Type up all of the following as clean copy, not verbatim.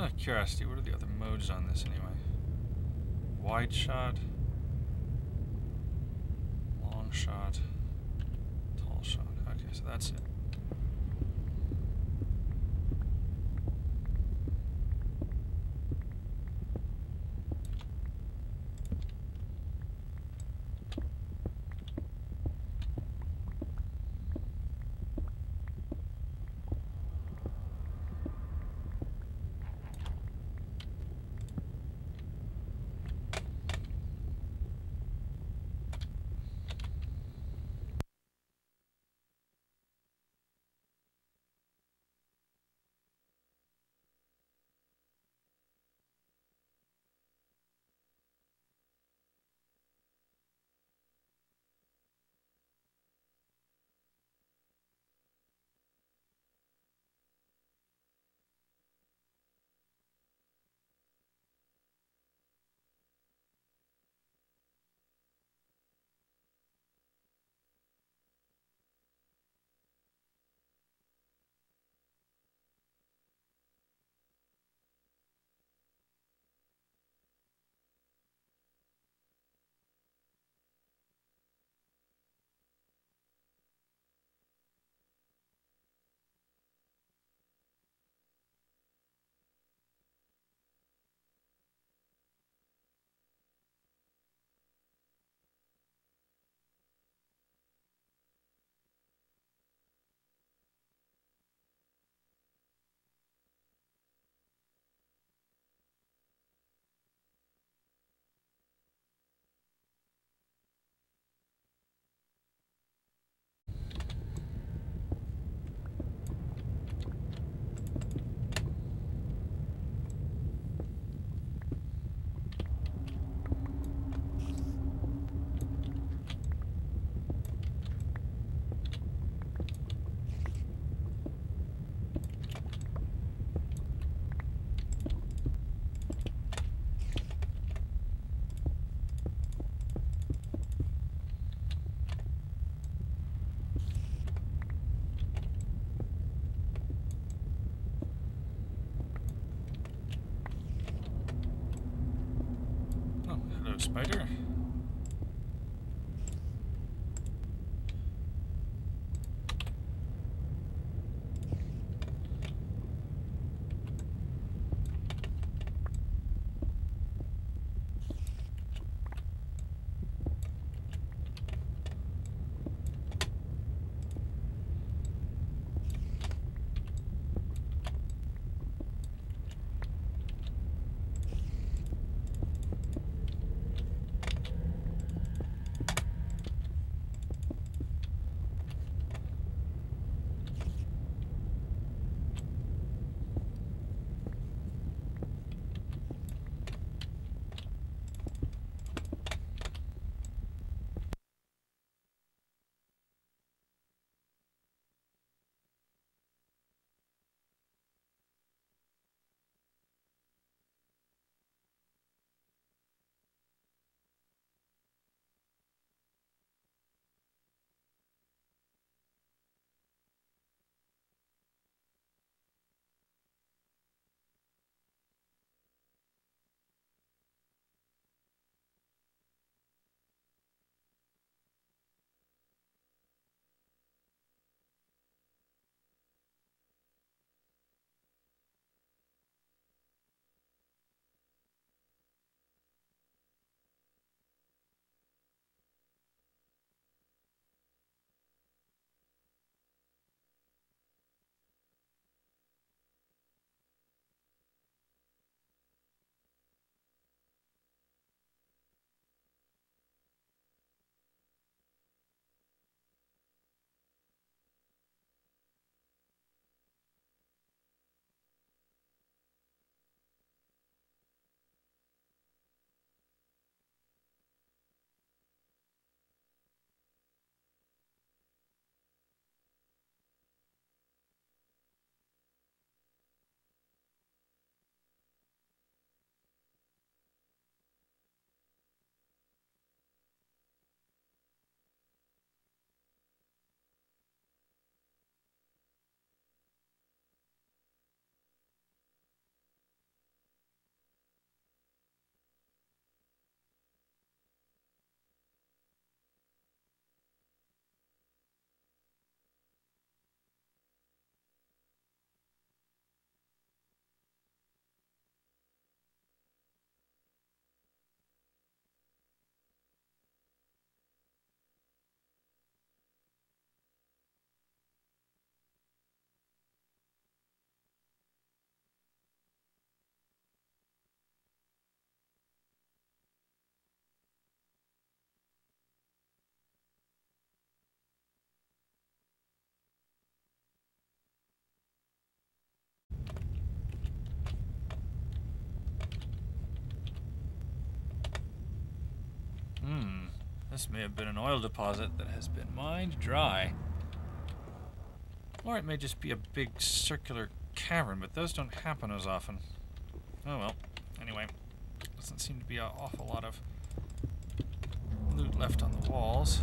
Out of curiosity, what are the other modes on this anyway? Wide shot, long shot, tall shot. Okay, so that's it. Spider. This may have been an oil deposit that has been mined dry. Or it may just be a big circular cavern, but those don't happen as often. Oh well. Anyway, doesn't seem to be an awful lot of loot left on the walls.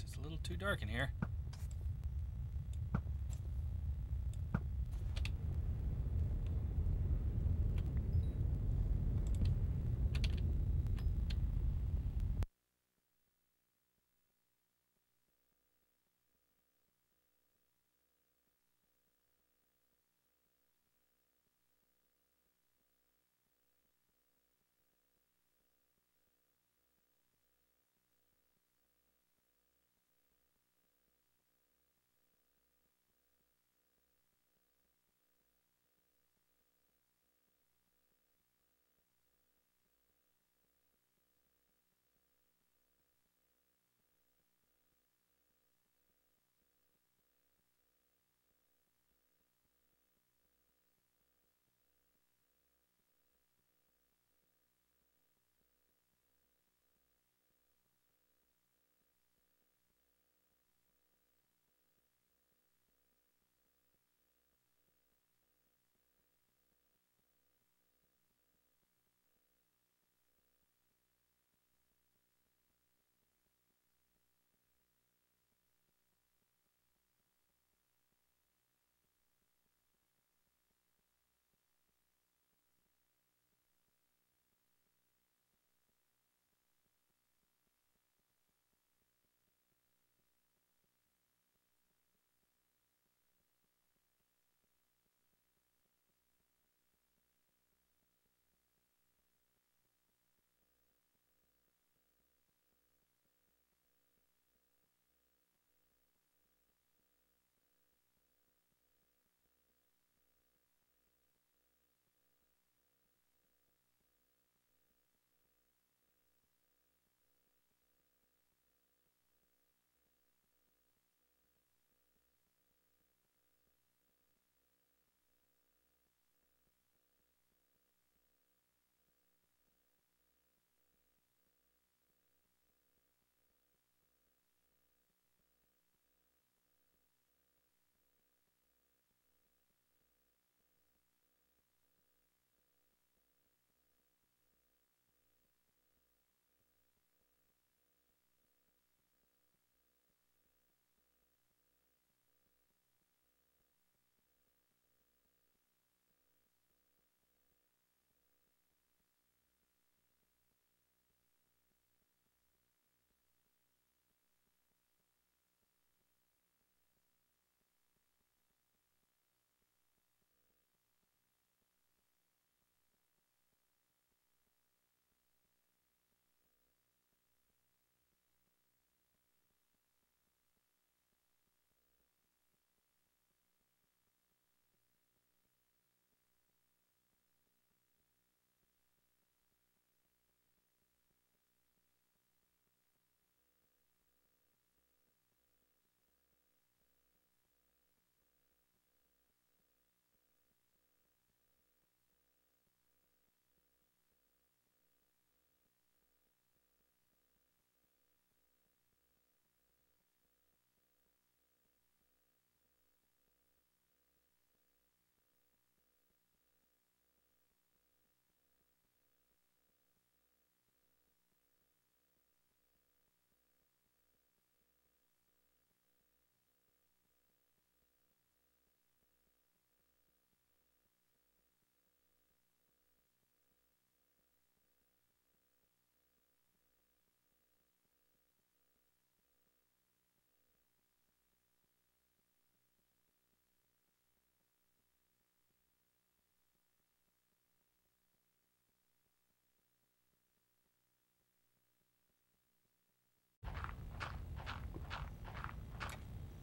It's a little too dark in here.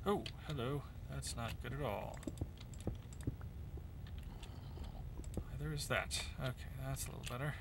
Oh, hello. That's not good at all. There's that. Okay, that's a little better.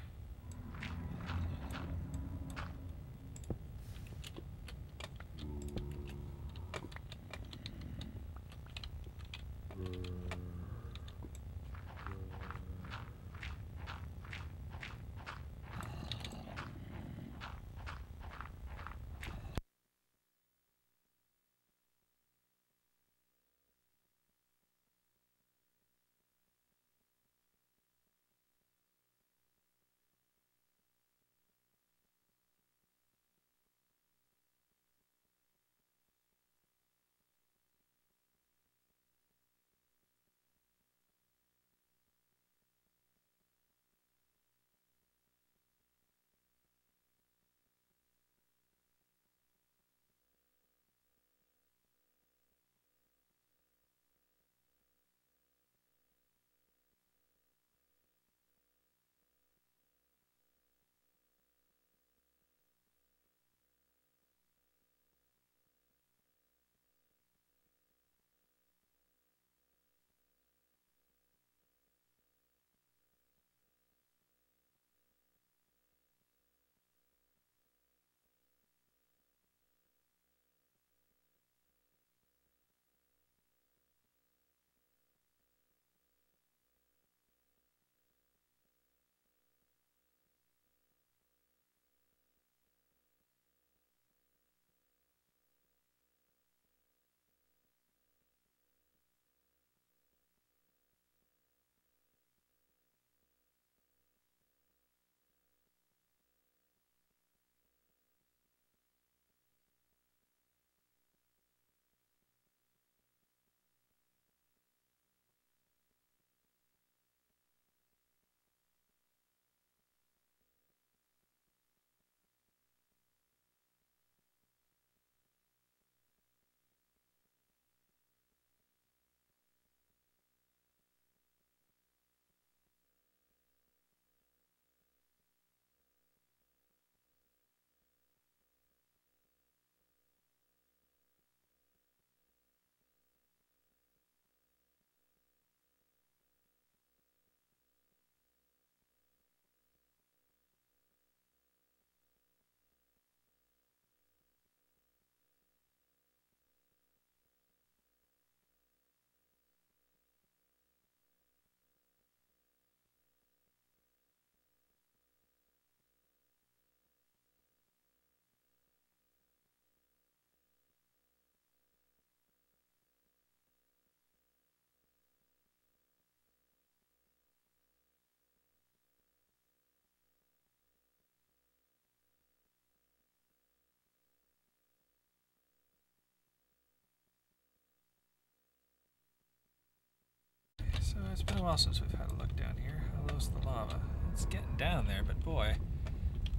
So it's been a while since we've had a look down here. How low's the lava? It's getting down there, but boy,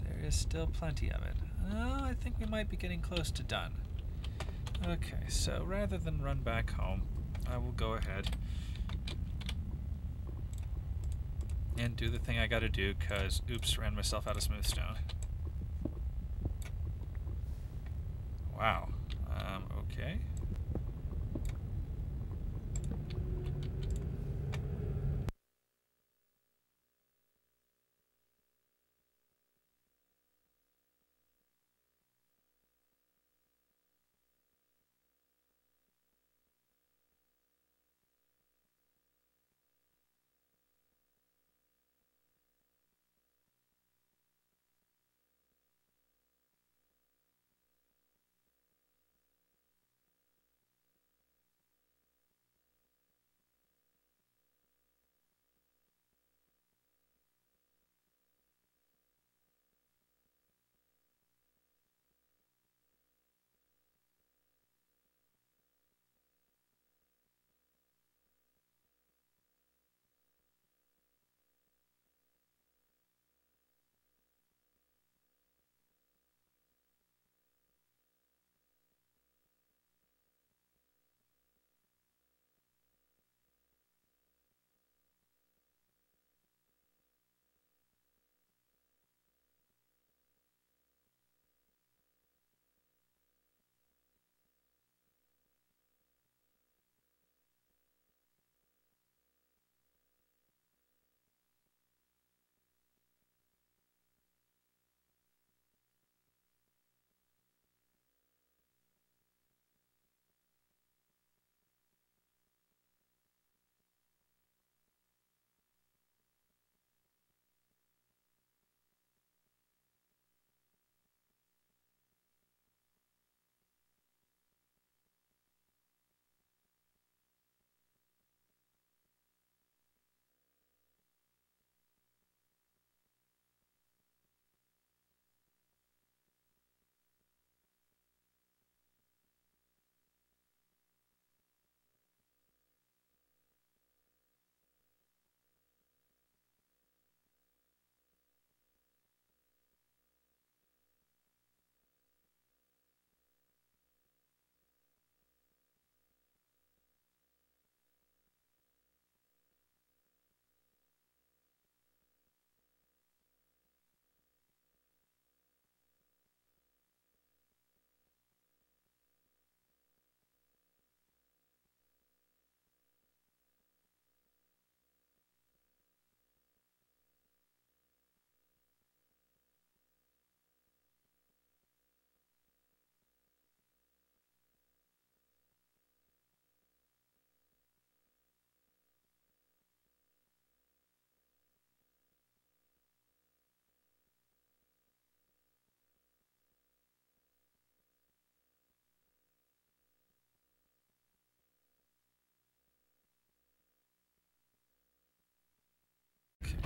there is still plenty of it. Oh, I think we might be getting close to done. Okay, so rather than run back home, I will go ahead and do the thing I gotta do, because oops, ran myself out of smooth stone. Wow. Okay.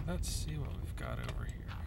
Let's see what we've got over here.